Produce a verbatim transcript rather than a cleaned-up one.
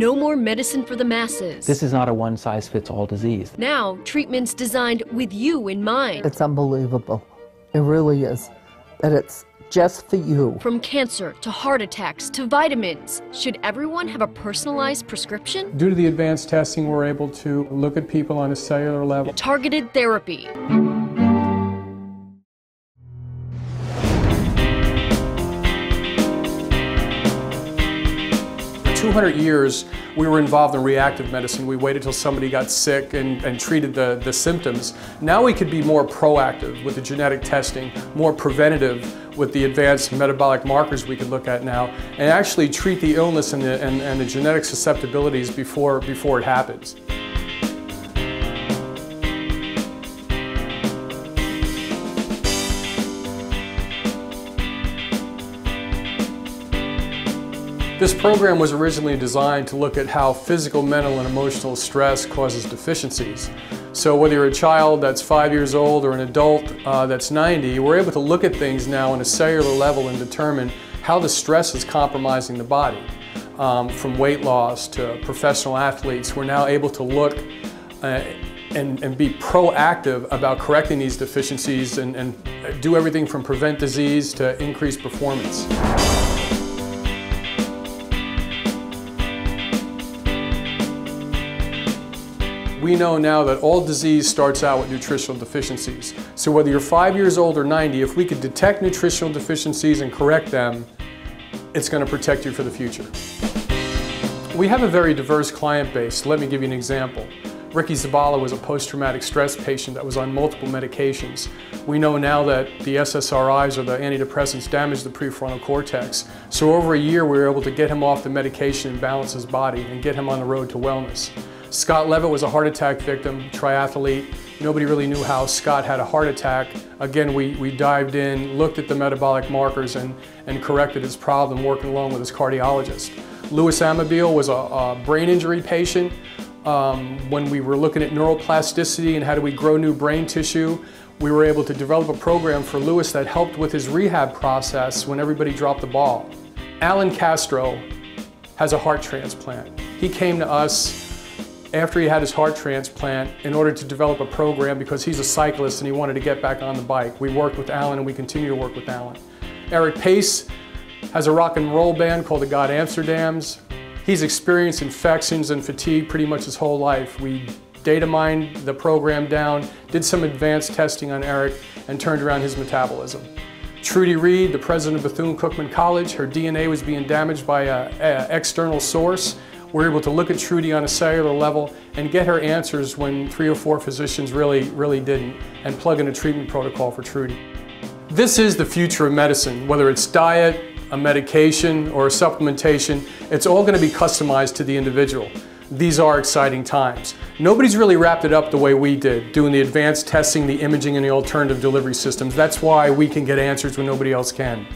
No more medicine for the masses. This is not a one-size-fits-all disease. Now, treatments designed with you in mind. It's unbelievable. It really is. That it's just for you. From cancer to heart attacks to vitamins. Should everyone have a personalized prescription? Due to the advanced testing, we're able to look at people on a cellular level. Targeted therapy. two hundred years we were involved in reactive medicine. We waited till somebody got sick and, and treated the, the symptoms. Now we could be more proactive with the genetic testing, more preventative with the advanced metabolic markers we could look at now, and actually treat the illness and the, and, and the genetic susceptibilities before, before it happens. This program was originally designed to look at how physical, mental, and emotional stress causes deficiencies. So whether you're a child that's five years old or an adult uh, that's ninety, we're able to look at things now on a cellular level and determine how the stress is compromising the body. Um, from weight loss to professional athletes, we're now able to look uh, and, and be proactive about correcting these deficiencies and, and do everything from prevent disease to increase performance. We know now that all disease starts out with nutritional deficiencies. So whether you're five years old or ninety, if we could detect nutritional deficiencies and correct them, it's going to protect you for the future. We have a very diverse client base. Let me give you an example. Ricky Zabala was a post-traumatic stress patient that was on multiple medications. We know now that the S S R Is or the antidepressants damage the prefrontal cortex. So over a year, we were able to get him off the medication and balance his body and get him on the road to wellness. Scott Leavitt was a heart attack victim, triathlete. Nobody really knew how Scott had a heart attack. Again, we, we dived in, looked at the metabolic markers, and, and corrected his problem, working along with his cardiologist. Louis Amabile was a, a brain injury patient. Um, when we were looking at neuroplasticity and how do we grow new brain tissue, we were able to develop a program for Louis that helped with his rehab process when everybody dropped the ball. Alan Castro has a heart transplant. He came to us after he had his heart transplant in order to develop a program because he's a cyclist and he wanted to get back on the bike. We worked with Alan and we continue to work with Alan. Eric Pace has a rock and roll band called the God Amsterdam's. He's experienced infections and fatigue pretty much his whole life. We data mined the program down, did some advanced testing on Eric, and turned around his metabolism. Trudy Reed, the president of Bethune-Cookman College, her D N A was being damaged by an external source. We're able to look at Trudy on a cellular level and get her answers when three or four physicians really, really didn't, and plug in a treatment protocol for Trudy. This is the future of medicine, whether it's diet, a medication, or a supplementation. It's all going to be customized to the individual. These are exciting times. Nobody's really wrapped it up the way we did, doing the advanced testing, the imaging, and the alternative delivery systems. That's why we can get answers when nobody else can.